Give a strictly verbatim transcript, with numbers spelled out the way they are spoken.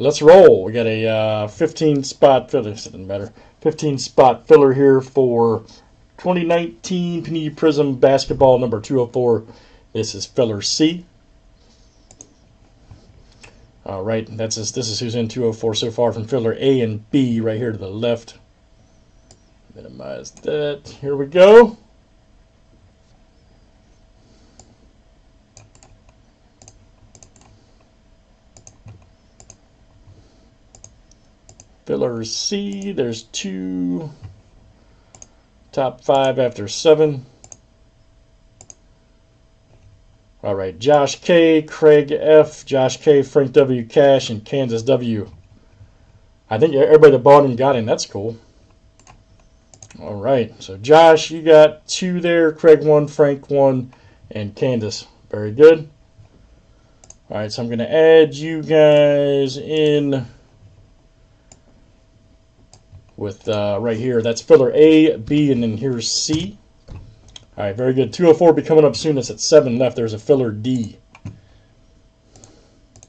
Let's roll. We got a uh, fifteen spot filler, doesn't matter. fifteen spot filler here for twenty nineteen Panini Prism Basketball number two oh four. This is filler C. All right, that's this. This is who's in two oh four so far from filler A and B right here to the left. Minimize that. Here we go. Filler C, there's two, top five after seven. All right, Josh K, Craig F, Josh K, Frank W, Cash, and Kansas W. I think everybody that bought him got him. That's cool. All right, so Josh, you got two there, Craig one, Frank one, and Candace. Very good. All right, so I'm going to add you guys in with uh, right here. That's filler A, B, and then here's C. All right, very good. two oh four will be coming up soon. That's at seven left. There's a filler D.